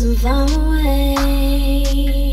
lost and far away.